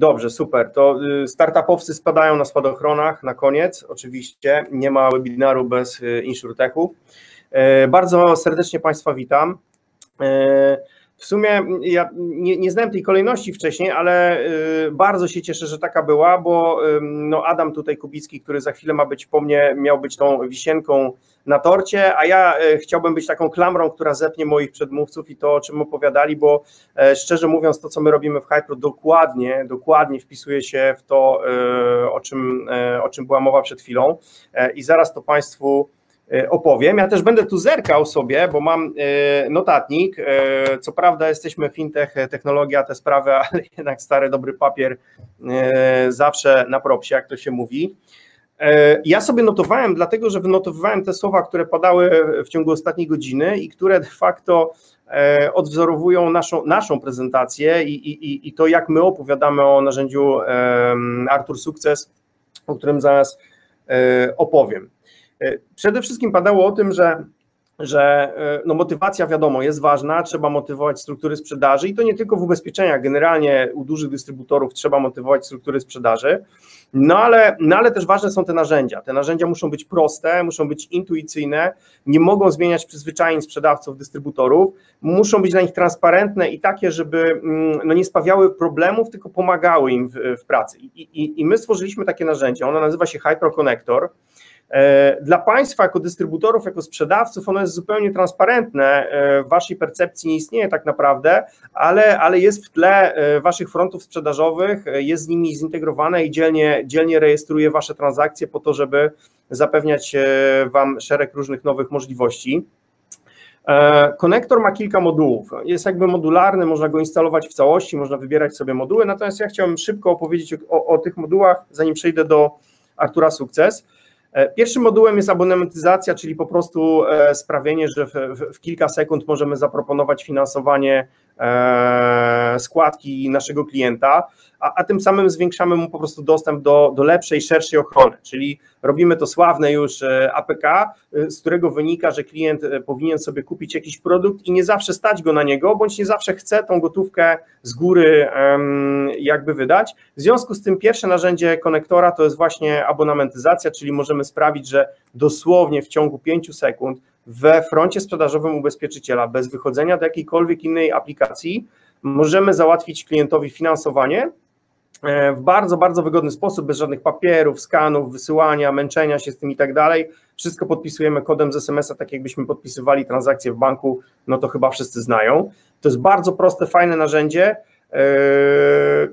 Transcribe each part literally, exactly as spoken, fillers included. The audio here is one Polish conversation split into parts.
Dobrze, super. To startupowcy spadają na spadochronach na koniec. Oczywiście nie ma webinaru bez insurtechu. Bardzo serdecznie Państwa witam. W sumie ja nie, nie znałem tej kolejności wcześniej, ale bardzo się cieszę, że taka była, bo no Adam tutaj Kubicki, który za chwilę ma być po mnie, miał być tą wisienką na torcie, a ja chciałbym być taką klamrą, która zepnie moich przedmówców i to, o czym opowiadali, bo szczerze mówiąc, to, co my robimy w HiPro, dokładnie, dokładnie wpisuje się w to, o czym, o czym była mowa przed chwilą i zaraz to Państwu opowiem. Ja też będę tu zerkał sobie, bo mam notatnik. Co prawda jesteśmy fintech, technologia, te sprawy, ale jednak stary, dobry papier zawsze na propsie, jak to się mówi. Ja sobie notowałem, dlatego że wynotowywałem te słowa, które padały w ciągu ostatniej godziny i które de facto odwzorowują naszą, naszą prezentację i, i, i to, jak my opowiadamy o narzędziu Artur Sukces, o którym zaraz opowiem. Przede wszystkim padało o tym, że, że no motywacja, wiadomo, jest ważna, trzeba motywować struktury sprzedaży i to nie tylko w ubezpieczeniach, generalnie u dużych dystrybutorów trzeba motywować struktury sprzedaży, no ale, no ale też ważne są te narzędzia. Te narzędzia muszą być proste, muszą być intuicyjne, nie mogą zmieniać przyzwyczajeń sprzedawców, dystrybutorów, muszą być dla nich transparentne i takie, żeby no nie sprawiały problemów, tylko pomagały im w, w pracy. I, i, I my stworzyliśmy takie narzędzie, ono nazywa się Hyperconnector. Dla Państwa jako dystrybutorów, jako sprzedawców ono jest zupełnie transparentne, w Waszej percepcji nie istnieje tak naprawdę, ale, ale jest w tle Waszych frontów sprzedażowych, jest z nimi zintegrowane i dzielnie, dzielnie rejestruje Wasze transakcje po to, żeby zapewniać Wam szereg różnych nowych możliwości. Konektor ma kilka modułów, jest jakby modularny, można go instalować w całości, można wybierać sobie moduły, natomiast ja chciałem szybko opowiedzieć o, o tych modułach, zanim przejdę do Artura Sukces. Pierwszym modułem jest abonementyzacja, czyli po prostu sprawienie, że w, w kilka sekund możemy zaproponować finansowanie składki naszego klienta, a, a tym samym zwiększamy mu po prostu dostęp do, do lepszej, szerszej ochrony, czyli robimy to sławne już A P K, z którego wynika, że klient powinien sobie kupić jakiś produkt i nie zawsze stać go na niego, bądź nie zawsze chce tą gotówkę z góry jakby wydać. W związku z tym pierwsze narzędzie konektora to jest właśnie abonamentyzacja, czyli możemy sprawić, że dosłownie w ciągu pięciu sekund we froncie sprzedażowym ubezpieczyciela, bez wychodzenia do jakiejkolwiek innej aplikacji, możemy załatwić klientowi finansowanie w bardzo, bardzo wygodny sposób, bez żadnych papierów, skanów, wysyłania, męczenia się z tym i tak dalej. Wszystko podpisujemy kodem z es em es a, tak jakbyśmy podpisywali transakcje w banku, no to chyba wszyscy znają. To jest bardzo proste, fajne narzędzie,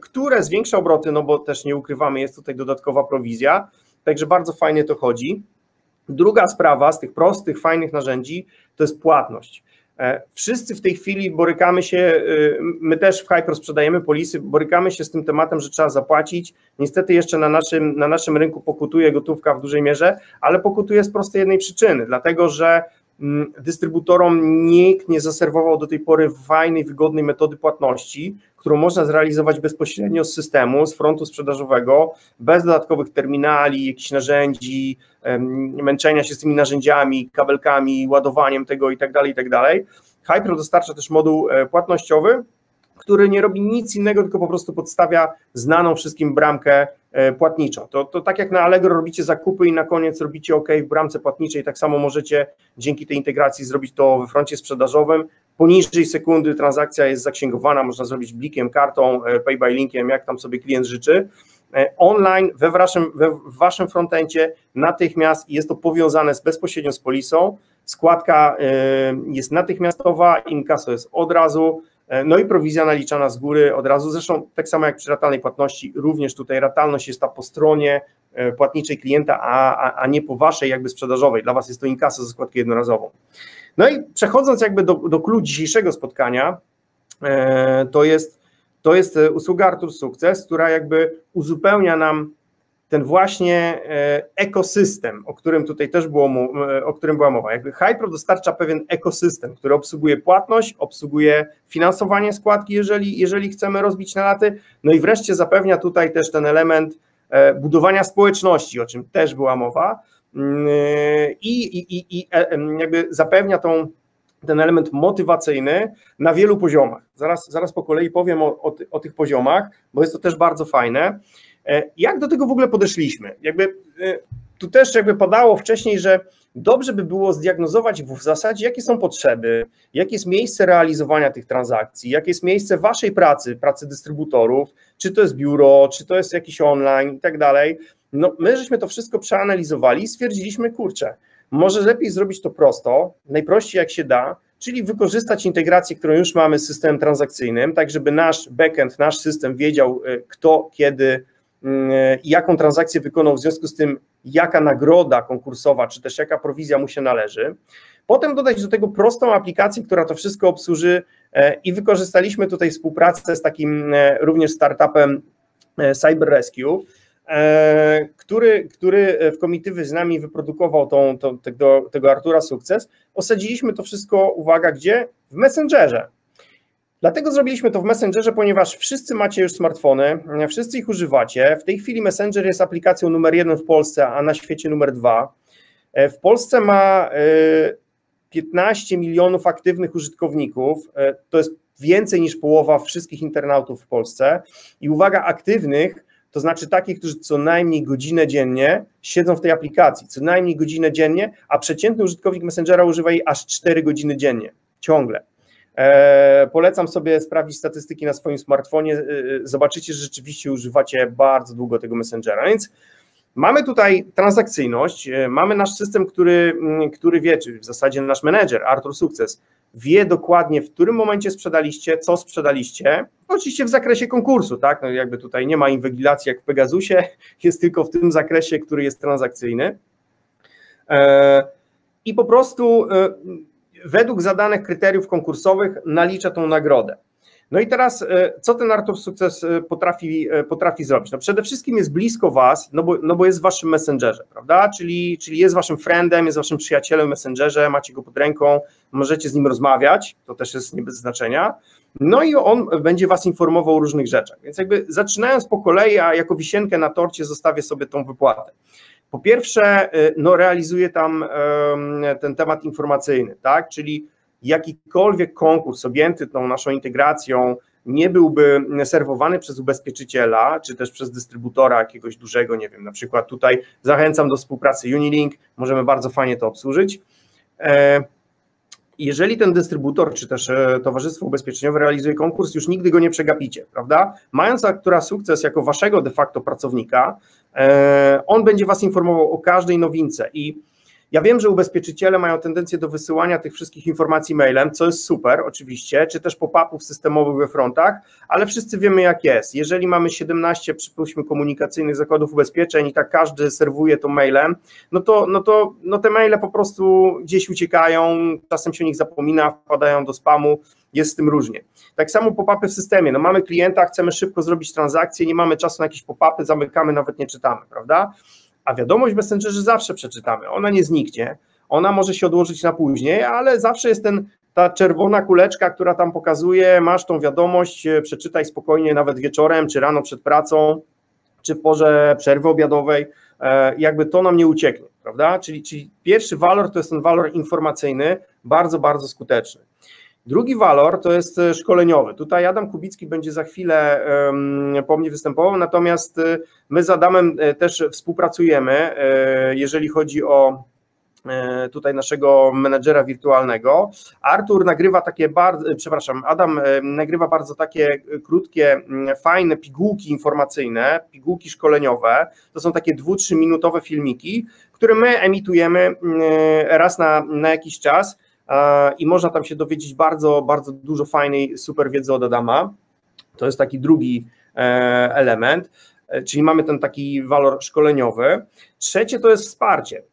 które zwiększa obroty, no bo też nie ukrywamy, jest tutaj dodatkowa prowizja, także bardzo fajnie to chodzi. Druga sprawa z tych prostych, fajnych narzędzi to jest płatność. Wszyscy w tej chwili borykamy się, my też w HiPro sprzedajemy polisy, borykamy się z tym tematem, że trzeba zapłacić. Niestety jeszcze na naszym, na naszym rynku pokutuje gotówka w dużej mierze, ale pokutuje z prostej jednej przyczyny, dlatego że dystrybutorom nikt nie zaserwował do tej pory fajnej, wygodnej metody płatności, którą można zrealizować bezpośrednio z systemu, z frontu sprzedażowego, bez dodatkowych terminali, jakichś narzędzi, męczenia się z tymi narzędziami, kabelkami, ładowaniem tego i tak dalej, i tak dalej. HiPro dostarcza też moduł płatnościowy, który nie robi nic innego, tylko po prostu podstawia znaną wszystkim bramkę płatniczą. To, to tak jak na Allegro robicie zakupy i na koniec robicie OK w bramce płatniczej, tak samo możecie dzięki tej integracji zrobić to we froncie sprzedażowym. Poniżej sekundy transakcja jest zaksięgowana, można zrobić blikiem, kartą, pay by linkiem, jak tam sobie klient życzy. Online we waszym, we waszym frontencie natychmiast jest to powiązane z, bezpośrednio z polisą, składka jest natychmiastowa, inkaso jest od razu, no i prowizja naliczana z góry od razu, zresztą tak samo jak przy ratalnej płatności, również tutaj ratalność jest ta po stronie płatniczej klienta, a, a, a nie po waszej jakby sprzedażowej, dla was jest to inkaso ze składką jednorazową. No i przechodząc jakby do, do clou dzisiejszego spotkania, to jest, to jest usługa Artur Sukces, która jakby uzupełnia nam ten właśnie ekosystem, o którym tutaj też było, o którym była mowa. Jakby HiPro dostarcza pewien ekosystem, który obsługuje płatność, obsługuje finansowanie składki, jeżeli, jeżeli chcemy rozbić na raty, no i wreszcie zapewnia tutaj też ten element budowania społeczności, o czym też była mowa i, i, i, i jakby zapewnia tą ten element motywacyjny na wielu poziomach. Zaraz, zaraz po kolei powiem o, o, o tych poziomach, bo jest to też bardzo fajne. Jak do tego w ogóle podeszliśmy? Jakby, tu też jakby padało wcześniej, że dobrze by było zdiagnozować w zasadzie, jakie są potrzeby, jakie jest miejsce realizowania tych transakcji, jakie jest miejsce waszej pracy, pracy dystrybutorów, czy to jest biuro, czy to jest jakiś online i tak dalej. No, my żeśmy to wszystko przeanalizowali i stwierdziliśmy, kurczę, może lepiej zrobić to prosto, najprościej jak się da, czyli wykorzystać integrację, którą już mamy z systemem transakcyjnym, tak żeby nasz backend, nasz system wiedział, kto, kiedy i jaką transakcję wykonał, w związku z tym jaka nagroda konkursowa, czy też jaka prowizja mu się należy. Potem dodać do tego prostą aplikację, która to wszystko obsłuży i wykorzystaliśmy tutaj współpracę z takim również startupem Cyber Rescue, Który, który w komitywie z nami wyprodukował tą, tą, tego, tego Artura Sukces. Osadziliśmy to wszystko, uwaga, gdzie? W Messengerze. Dlatego zrobiliśmy to w Messengerze, ponieważ wszyscy macie już smartfony, wszyscy ich używacie. W tej chwili Messenger jest aplikacją numer jeden w Polsce, a na świecie numer dwa. W Polsce ma piętnaście milionów aktywnych użytkowników. To jest więcej niż połowa wszystkich internautów w Polsce. I uwaga, aktywnych, to znaczy takich, którzy co najmniej godzinę dziennie siedzą w tej aplikacji, co najmniej godzinę dziennie, a przeciętny użytkownik Messengera używa jej aż cztery godziny dziennie, ciągle. E, polecam sobie sprawdzić statystyki na swoim smartfonie, e, zobaczycie, że rzeczywiście używacie bardzo długo tego Messengera, więc mamy tutaj transakcyjność, e, mamy nasz system, który, m, który wie, czyli w zasadzie nasz menedżer, Artur Sukces, wie dokładnie, w którym momencie sprzedaliście, co sprzedaliście, oczywiście w zakresie konkursu, tak, no jakby tutaj nie ma inwigilacji jak w Pegasusie, jest tylko w tym zakresie, który jest transakcyjny i po prostu według zadanych kryteriów konkursowych nalicza tą nagrodę. No i teraz, co ten Artur Sukces potrafi, potrafi zrobić? No przede wszystkim jest blisko was, no bo, no bo jest w waszym Messengerze, prawda? Czyli, czyli jest waszym friendem, jest waszym przyjacielem w Messengerze, macie go pod ręką, możecie z nim rozmawiać, to też jest nie bez znaczenia. No i on będzie was informował o różnych rzeczach. Więc jakby zaczynając po kolei, a jako wisienkę na torcie zostawię sobie tą wypłatę. Po pierwsze, no realizuje tam ten temat informacyjny, tak? Czyli jakikolwiek konkurs objęty tą naszą integracją nie byłby serwowany przez ubezpieczyciela, czy też przez dystrybutora jakiegoś dużego, nie wiem, na przykład tutaj zachęcam do współpracy Unilink, możemy bardzo fajnie to obsłużyć. Jeżeli ten dystrybutor, czy też towarzystwo ubezpieczeniowe realizuje konkurs, już nigdy go nie przegapicie, prawda? Mając Artura Sukces jako waszego de facto pracownika, on będzie was informował o każdej nowince i ja wiem, że ubezpieczyciele mają tendencję do wysyłania tych wszystkich informacji mailem, co jest super oczywiście, czy też pop-upów systemowych we frontach, ale wszyscy wiemy jak jest. Jeżeli mamy siedemnaście, przypuśćmy, komunikacyjnych zakładów ubezpieczeń i tak każdy serwuje to mailem, no to, no to no te maile po prostu gdzieś uciekają, czasem się o nich zapomina, wpadają do spamu, jest z tym różnie. Tak samo pop-upy w systemie, no mamy klienta, chcemy szybko zrobić transakcję, nie mamy czasu na jakieś pop-upy, zamykamy, nawet nie czytamy, prawda? A wiadomość w Messengerze zawsze przeczytamy, ona nie zniknie, ona może się odłożyć na później, ale zawsze jest ten, ta czerwona kuleczka, która tam pokazuje, masz tą wiadomość, przeczytaj spokojnie nawet wieczorem, czy rano przed pracą, czy w porze przerwy obiadowej, jakby to nam nie ucieknie, prawda? Czyli, czyli pierwszy walor to jest ten walor informacyjny, bardzo, bardzo skuteczny. Drugi walor to jest szkoleniowy. Tutaj Adam Kubicki będzie za chwilę po mnie występował, natomiast my z Adamem też współpracujemy, jeżeli chodzi o tutaj naszego menedżera wirtualnego. Artur nagrywa takie bardzo, przepraszam, Adam nagrywa bardzo takie krótkie, fajne pigułki informacyjne, pigułki szkoleniowe. To są takie dwu-trzyminutowe filmiki, które my emitujemy raz na, na jakiś czas. I można tam się dowiedzieć bardzo, bardzo dużo fajnej, super wiedzy od Adama. To jest taki drugi element, czyli mamy ten taki walor szkoleniowy. Trzecie to jest wsparcie.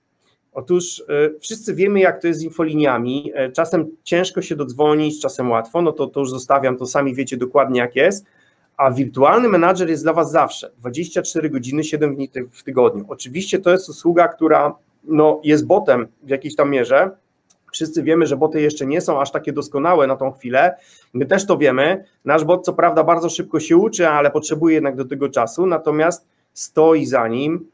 Otóż wszyscy wiemy, jak to jest z infoliniami. Czasem ciężko się dodzwonić, czasem łatwo, no to, to już zostawiam, to sami wiecie dokładnie jak jest. A wirtualny menadżer jest dla was zawsze, dwadzieścia cztery godziny, siedem dni w tygodniu. Oczywiście to jest usługa, która no, jest botem w jakiejś tam mierze. Wszyscy wiemy, że boty jeszcze nie są aż takie doskonałe na tą chwilę. My też to wiemy. Nasz bot co prawda bardzo szybko się uczy, ale potrzebuje jednak do tego czasu, natomiast stoi za nim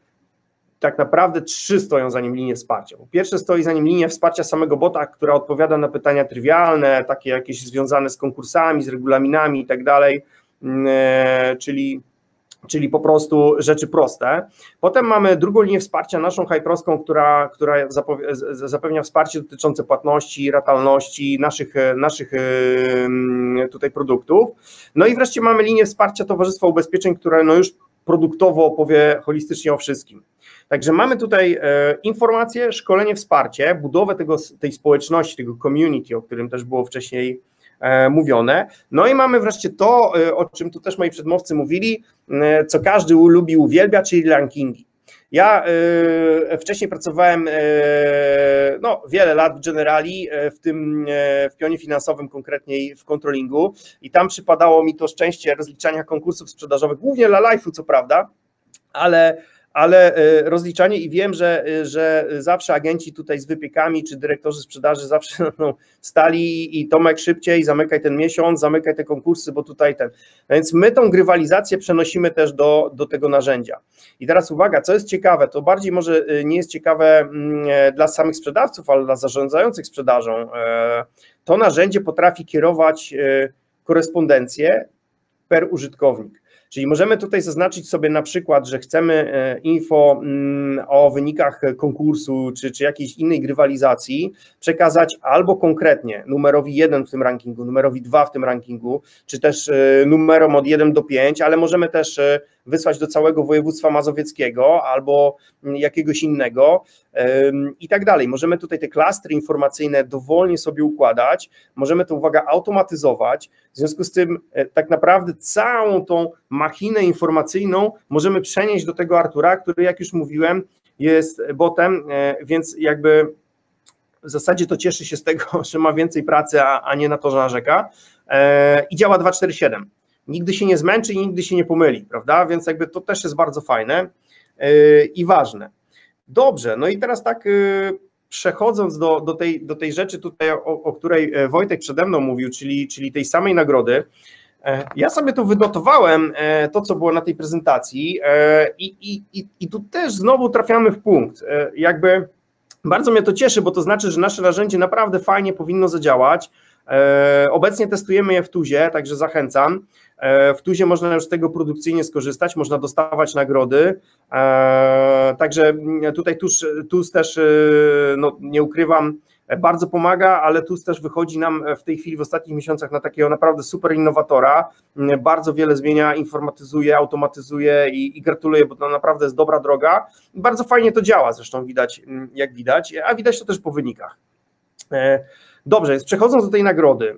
tak naprawdę trzy stoją za nim linie wsparcia. Po pierwsze stoi za nim linia wsparcia samego bota, która odpowiada na pytania trywialne, takie jakieś związane z konkursami, z regulaminami i tak dalej, czyli czyli po prostu rzeczy proste. Potem mamy drugą linię wsparcia, naszą HiProwską, która, która zapewnia wsparcie dotyczące płatności, ratalności naszych, naszych tutaj produktów. No i wreszcie mamy linię wsparcia Towarzystwa Ubezpieczeń, które no już produktowo opowie holistycznie o wszystkim. Także mamy tutaj informacje, szkolenie, wsparcie, budowę tego, tej społeczności, tego community, o którym też było wcześniej mówione. No i mamy wreszcie to, o czym tu też moi przedmówcy mówili, co każdy lubi, uwielbia, czyli rankingi. Ja wcześniej pracowałem no, wiele lat w Generali, w tym w pionie finansowym, konkretniej w kontrolingu, i tam przypadało mi to szczęście rozliczania konkursów sprzedażowych, głównie dla Life'u, co prawda, ale ale rozliczanie, i wiem, że, że zawsze agenci tutaj z wypiekami czy dyrektorzy sprzedaży zawsze no, stali i Tomek szybciej, zamykaj ten miesiąc, zamykaj te konkursy, bo tutaj ten. No więc my tą grywalizację przenosimy też do, do tego narzędzia. I teraz uwaga, co jest ciekawe, to bardziej może nie jest ciekawe dla samych sprzedawców, ale dla zarządzających sprzedażą. To narzędzie potrafi kierować korespondencję per użytkownik. Czyli możemy tutaj zaznaczyć sobie na przykład, że chcemy info o wynikach konkursu czy, czy jakiejś innej grywalizacji przekazać albo konkretnie numerowi jeden w tym rankingu, numerowi dwa w tym rankingu, czy też numerom od jeden do pięciu, ale możemy też wysłać do całego województwa mazowieckiego albo jakiegoś innego i tak dalej. Możemy tutaj te klastry informacyjne dowolnie sobie układać, możemy to, uwaga, automatyzować, w związku z tym tak naprawdę całą tą machinę informacyjną możemy przenieść do tego Artura, który, jak już mówiłem, jest botem, więc jakby w zasadzie to cieszy się z tego, że ma więcej pracy, a, a nie na to, że narzeka, i działa dwadzieścia cztery siedem. Nigdy się nie zmęczy i nigdy się nie pomyli, prawda? Więc jakby to też jest bardzo fajne i ważne. Dobrze, no i teraz tak przechodząc do, do, tej, do tej rzeczy tutaj, o, o której Wojtek przede mną mówił, czyli, czyli tej samej nagrody. Ja sobie tu wynotowałem to, co było na tej prezentacji, i, i, i tu też znowu trafiamy w punkt. Jakby bardzo mnie to cieszy, bo to znaczy, że nasze narzędzie naprawdę fajnie powinno zadziałać. Obecnie testujemy je w Tuzie, także zachęcam. W Tuzie można już z tego produkcyjnie skorzystać, można dostawać nagrody, także tutaj Tuz, Tuz też, no, nie ukrywam, bardzo pomaga, ale Tuz też wychodzi nam w tej chwili w ostatnich miesiącach na takiego naprawdę super innowatora, bardzo wiele zmienia, informatyzuje, automatyzuje i, i gratuluję, bo to naprawdę jest dobra droga. Bardzo fajnie to działa, zresztą widać, jak widać, a widać to też po wynikach. Dobrze, więc przechodząc do tej nagrody,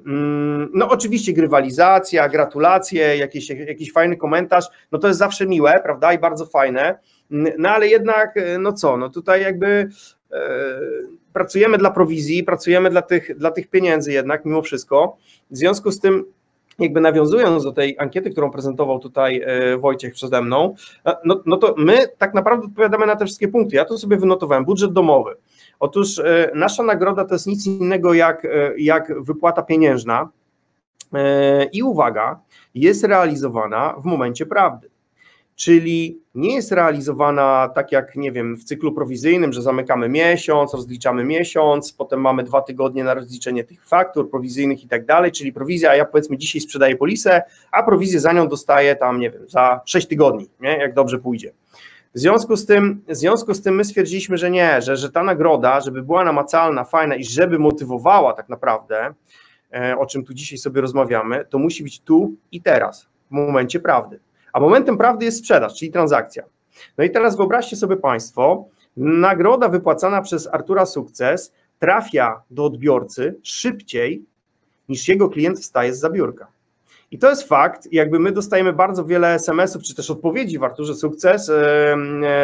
no oczywiście grywalizacja, gratulacje, jakiś, jakiś fajny komentarz, no to jest zawsze miłe, prawda, i bardzo fajne, no ale jednak, no co, no tutaj jakby e, pracujemy dla prowizji, pracujemy dla tych, dla tych pieniędzy jednak mimo wszystko, w związku z tym jakby nawiązując do tej ankiety, którą prezentował tutaj Wojciech przede mną, no, no to my tak naprawdę odpowiadamy na te wszystkie punkty. Ja tu sobie wynotowałem budżet domowy. Otóż nasza nagroda to jest nic innego jak, jak wypłata pieniężna i uwaga, jest realizowana w momencie prawdy, czyli nie jest realizowana tak jak, nie wiem, w cyklu prowizyjnym, że zamykamy miesiąc, rozliczamy miesiąc, potem mamy dwa tygodnie na rozliczenie tych faktur prowizyjnych i tak dalej, czyli prowizja, ja powiedzmy dzisiaj sprzedaję polisę, a prowizję za nią dostaję tam, nie wiem, za sześć tygodni, nie? Jak dobrze pójdzie. W związku z tym, w związku z tym my stwierdziliśmy, że nie, że, że ta nagroda, żeby była namacalna, fajna i żeby motywowała tak naprawdę, o czym tu dzisiaj sobie rozmawiamy, to musi być tu i teraz, w momencie prawdy. A momentem prawdy jest sprzedaż, czyli transakcja. No i teraz wyobraźcie sobie Państwo, nagroda wypłacana przez Artura Sukces trafia do odbiorcy szybciej, niż jego klient wstaje z biurka. I to jest fakt, jakby my dostajemy bardzo wiele es em esów, czy też odpowiedzi w Arturze Sukces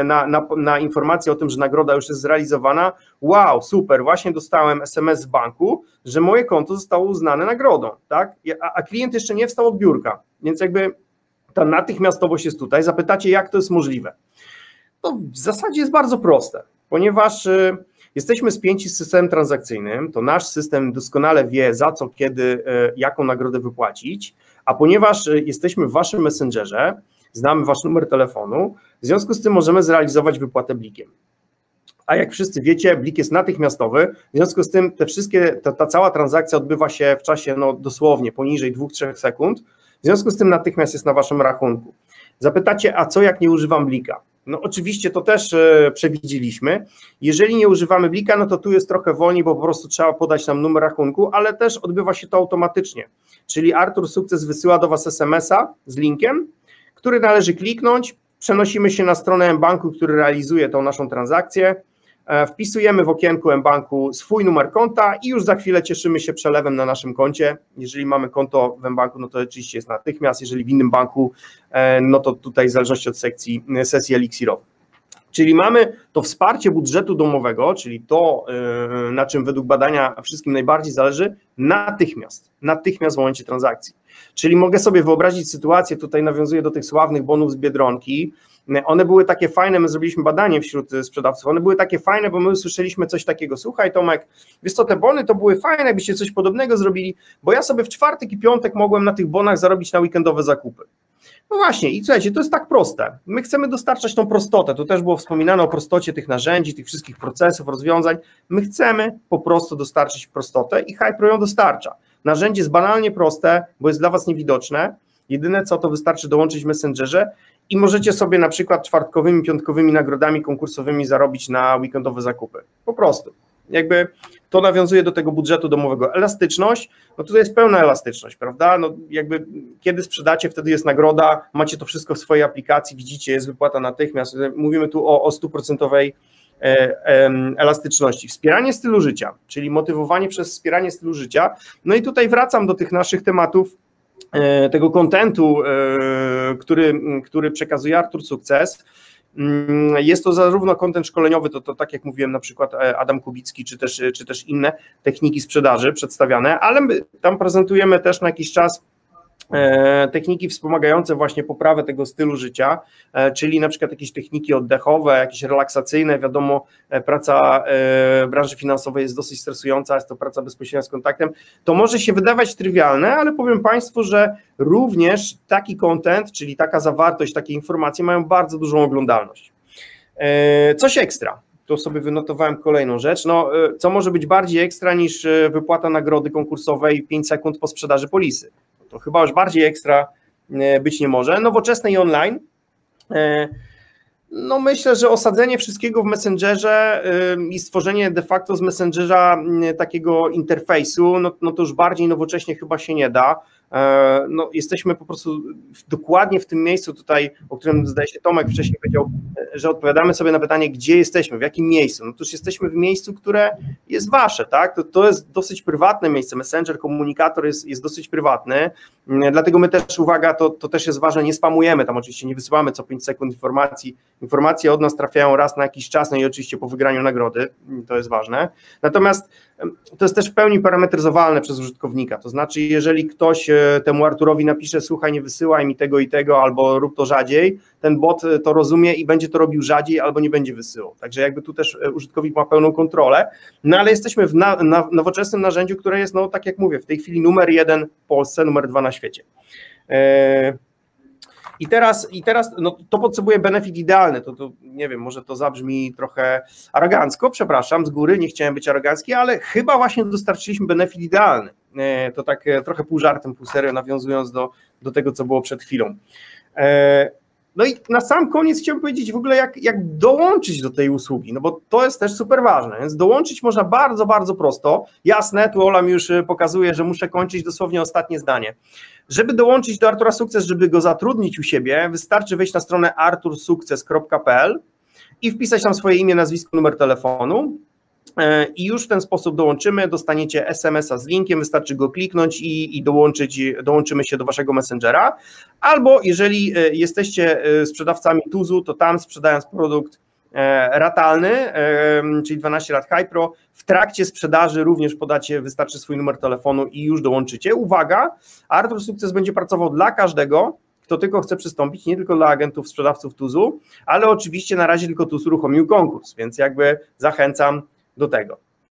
na, na, na informację o tym, że nagroda już jest zrealizowana. Wow, super, właśnie dostałem es em es z banku, że moje konto zostało uznane nagrodą, tak? A, a klient jeszcze nie wstał od biurka, więc jakby ta natychmiastowość jest tutaj. Zapytacie, jak to jest możliwe? No, w zasadzie jest bardzo proste, ponieważ jesteśmy spięci z systemem transakcyjnym, to nasz system doskonale wie, za co, kiedy, jaką nagrodę wypłacić, a ponieważ jesteśmy w waszym Messengerze, znamy wasz numer telefonu, w związku z tym możemy zrealizować wypłatę blikiem. A jak wszyscy wiecie, blik jest natychmiastowy, w związku z tym te wszystkie, ta, ta cała transakcja odbywa się w czasie no, dosłownie poniżej dwóch do trzech sekund, w związku z tym natychmiast jest na waszym rachunku. Zapytacie, a co jak nie używam blika? No oczywiście to też yy, przewidzieliśmy. Jeżeli nie używamy blika, no to tu jest trochę wolniej, bo po prostu trzeba podać nam numer rachunku, ale też odbywa się to automatycznie. Czyli Artur Sukces wysyła do was es em es a z linkiem, który należy kliknąć, przenosimy się na stronę mBanku, który realizuje tą naszą transakcję, e, wpisujemy w okienku mBanku swój numer konta i już za chwilę cieszymy się przelewem na naszym koncie. Jeżeli mamy konto w mBanku, no to oczywiście jest natychmiast, jeżeli w innym banku, e, no to tutaj w zależności od sekcji, sesji eliksirowej. Czyli mamy to wsparcie budżetu domowego, czyli to, na czym według badania wszystkim najbardziej zależy, natychmiast, natychmiast w momencie transakcji. Czyli mogę sobie wyobrazić sytuację, tutaj nawiązuję do tych sławnych bonów z Biedronki, one były takie fajne, my zrobiliśmy badanie wśród sprzedawców, one były takie fajne, bo my usłyszeliśmy coś takiego, słuchaj Tomek, wiesz co, te bony to były fajne, jakbyście coś podobnego zrobili, bo ja sobie w czwartek i piątek mogłem na tych bonach zarobić na weekendowe zakupy. No właśnie i słuchajcie, to jest tak proste, my chcemy dostarczać tą prostotę, tu też było wspominane o prostocie tych narzędzi, tych wszystkich procesów, rozwiązań, my chcemy po prostu dostarczyć prostotę i HiPro ją dostarcza. Narzędzie jest banalnie proste, bo jest dla was niewidoczne, jedyne co to wystarczy dołączyć w Messengerze i możecie sobie na przykład czwartkowymi, piątkowymi nagrodami konkursowymi zarobić na weekendowe zakupy, po prostu. Jakby to nawiązuje do tego budżetu domowego. Elastyczność, no tutaj jest pełna elastyczność, prawda? No jakby kiedy sprzedacie, wtedy jest nagroda, macie to wszystko w swojej aplikacji, widzicie, jest wypłata natychmiast. Mówimy tu o, o stuprocentowej elastyczności. Wspieranie stylu życia, czyli motywowanie przez wspieranie stylu życia. No i tutaj wracam do tych naszych tematów, tego kontentu, który, który przekazuje Artur Sukces. Jest to zarówno kontent szkoleniowy, to, to tak jak mówiłem na przykład Adam Kubicki, czy też, czy też inne techniki sprzedaży przedstawiane, ale my tam prezentujemy też na jakiś czas techniki wspomagające właśnie poprawę tego stylu życia, czyli na przykład jakieś techniki oddechowe, jakieś relaksacyjne, wiadomo praca branży finansowej jest dosyć stresująca, jest to praca bezpośrednia z kontaktem, to może się wydawać trywialne, ale powiem Państwu, że również taki content, czyli taka zawartość, takie informacje mają bardzo dużą oglądalność. Coś ekstra. To sobie wynotowałem kolejną rzecz, no co może być bardziej ekstra niż wypłata nagrody konkursowej pięć sekund po sprzedaży polisy. To chyba już bardziej ekstra być nie może. Nowoczesne i online. No myślę, że osadzenie wszystkiego w Messengerze i stworzenie de facto z Messengera takiego interfejsu, no, no to już bardziej nowocześnie chyba się nie da. No jesteśmy po prostu dokładnie w tym miejscu tutaj, o którym zdaje się Tomek wcześniej powiedział, że odpowiadamy sobie na pytanie, gdzie jesteśmy, w jakim miejscu. No toż jesteśmy w miejscu, które jest wasze, tak? To, to jest dosyć prywatne miejsce, Messenger, komunikator jest, jest dosyć prywatny, dlatego my też, uwaga, to, to też jest ważne, nie spamujemy tam oczywiście, nie wysyłamy co pięć sekund informacji, informacje od nas trafiają raz na jakiś czas, no i oczywiście po wygraniu nagrody, to jest ważne, natomiast to jest też w pełni parametryzowalne przez użytkownika, to znaczy jeżeli ktoś temu Arturowi napisze, słuchaj, nie wysyłaj mi tego i tego, albo rób to rzadziej, ten bot to rozumie i będzie to robił rzadziej, albo nie będzie wysyłał. Także jakby tu też użytkownik ma pełną kontrolę, no ale jesteśmy w na, na, nowoczesnym narzędziu, które jest, no tak jak mówię, w tej chwili numer jeden w Polsce, numer dwa na świecie. Yy. I teraz, i teraz no, to potrzebuje benefit idealny, to, to nie wiem, może to zabrzmi trochę arogancko, przepraszam, z góry, nie chciałem być arogancki, ale chyba właśnie dostarczyliśmy benefit idealny. To tak trochę pół żartem, pół serio, nawiązując do, do tego, co było przed chwilą. No i na sam koniec chciałem powiedzieć w ogóle, jak, jak dołączyć do tej usługi, no bo to jest też super ważne, więc dołączyć można bardzo, bardzo prosto. Jasne, tu Ola mi już pokazuje, że muszę kończyć dosłownie ostatnie zdanie. Żeby dołączyć do Artura Sukces, żeby go zatrudnić u siebie, wystarczy wejść na stronę artur sukces kropka p l i wpisać tam swoje imię, nazwisko, numer telefonu i już w ten sposób dołączymy, dostaniecie es em es a z linkiem, wystarczy go kliknąć i, i dołączyć, dołączymy się do waszego Messengera, albo jeżeli jesteście sprzedawcami Tuzu, to tam sprzedając produkt ratalny, czyli dwanaście lat HiPro, w trakcie sprzedaży również podacie, wystarczy swój numer telefonu i już dołączycie. Uwaga, Artur Sukces będzie pracował dla każdego, kto tylko chce przystąpić, nie tylko dla agentów, sprzedawców Tuzu, ale oczywiście na razie tylko Tuz uruchomił konkurs, więc jakby zachęcam do tego.